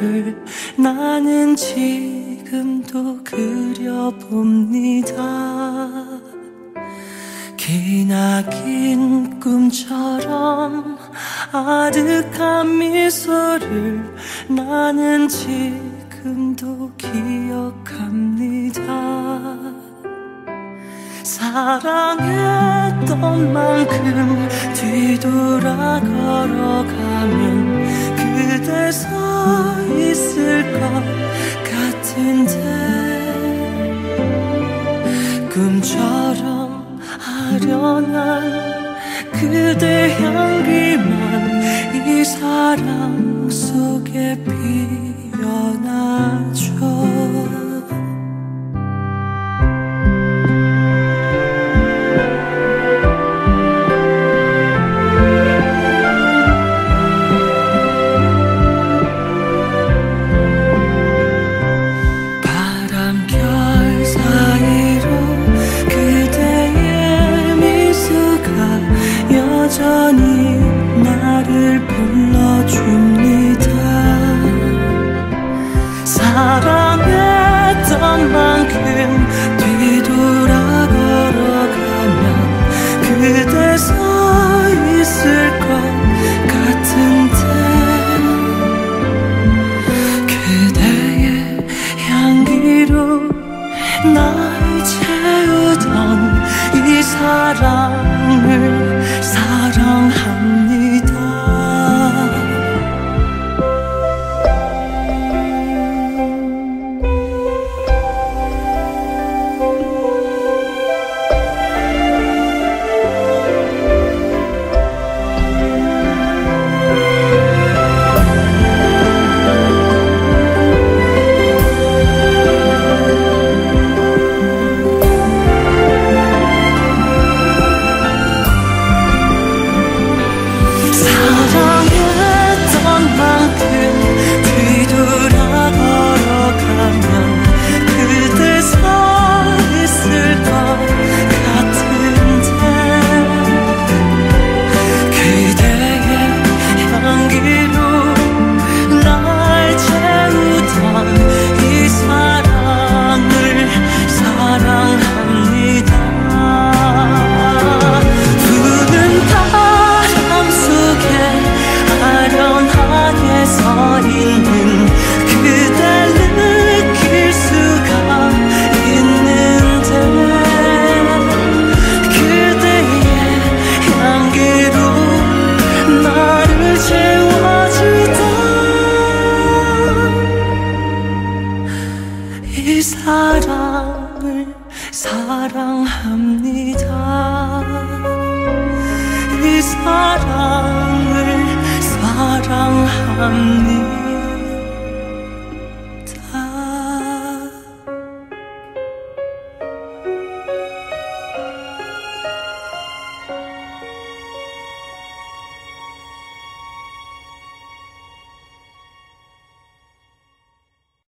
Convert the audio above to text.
그댈 나는 지금도 그려봅니다. 기나긴 꿈처럼 아득한 미소를 나는 지금도 기억합니다. 사랑했던 만큼 뒤돌아 걸어가면 그대 서 있을 것 같은데, 꿈처럼 아련한 그대 향기만 이 사랑 속에 피어나죠. 여전히 나를 불러줍니다. 사랑했던 만큼 뒤돌아 걸어가면 그대 서 있을 것 같은데, 그대의 향기로 날 채우던 이 사랑을 사랑합니다. 이 사랑을 사랑합니다. 이 사랑을 사랑합니다.